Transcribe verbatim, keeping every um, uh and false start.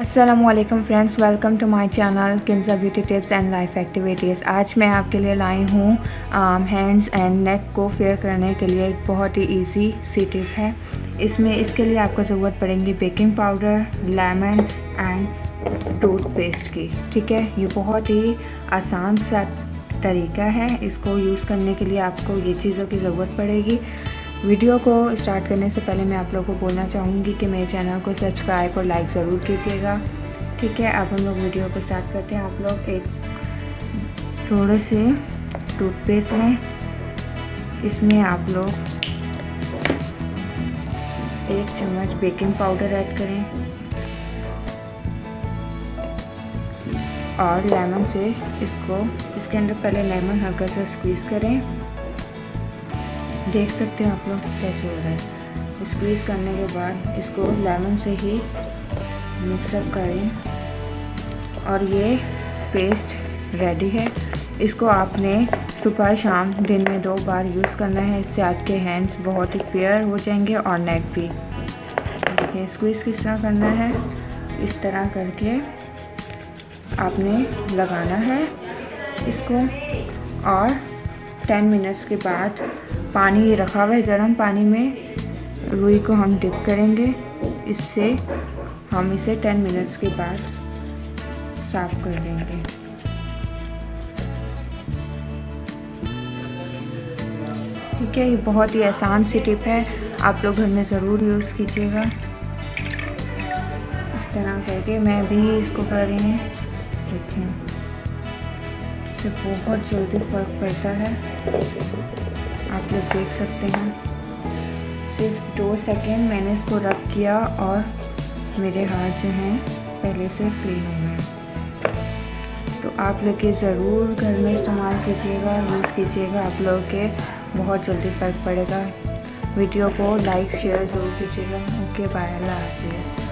अस्सलामुअलैकुम friends, welcome to my channel Kinza beauty tips and life activities. आज मैं आपके लिए लाई हूँ हैंड्स एंड नेक को फेयर करने के लिए एक बहुत ही इजी सी टिप है। इसमें इसके लिए आपको ज़रूरत पड़ेगी baking powder, lemon and toothpaste की। ठीक है, ये बहुत ही आसान सा तरीका है। इसको यूज़ करने के लिए आपको ये चीज़ों की ज़रूरत पड़ेगी। वीडियो को स्टार्ट करने से पहले मैं आप लोगों को बोलना चाहूँगी कि मेरे चैनल को सब्सक्राइब और लाइक ज़रूर कीजिएगा। ठीक है, अब हम लोग वीडियो को स्टार्ट करते हैं। आप लोग एक थोड़े से टूथपेस्ट लें, इसमें आप लोग एक चम्मच बेकिंग पाउडर ऐड करें और लेमन से इसको इसके अंदर पहले लेमन हल्का सा स्क्वीज़ करें। देख सकते हैं आप लोग कैसे हो रहा है। स्क्वीज़ करने के बाद इसको लेमन से ही मिक्सअप करें और ये पेस्ट रेडी है। इसको आपने सुबह शाम दिन में दो बार यूज़ करना है। इससे आपके हैंड्स बहुत ही फेयर हो जाएंगे और नेक भी। देखिए स्क्वीज़ किस तरह करना है, इस तरह करके आपने लगाना है इसको और टेन मिनट्स के बाद पानी रखा हुआ है गर्म पानी में, रुई को हम डिप करेंगे। इससे हम इसे टेन मिनट्स के बाद साफ कर देंगे। ठीक है, ये बहुत ही आसान सी टिप है, आप लोग घर में ज़रूर यूज़ कीजिएगा। इस तरह करके मैं भी इसको कर रही हूँ। देखें इससे बहुत जल्दी फ़र्क पड़ता है, आप लोग देख सकते हैं। सिर्फ दो सेकेंड मैंने इसको रब किया और मेरे हाथ जो हैं पहले से क्लीन हो गए। तो आप लोग ये ज़रूर घर में इस्तेमाल कीजिएगा, यूज़ कीजिएगा, आप लोगों के बहुत जल्दी फ़र्क पड़ेगा। वीडियो को लाइक शेयर ज़रूर कीजिएगा। ओके, बाय, अल्लाह हाफिज़।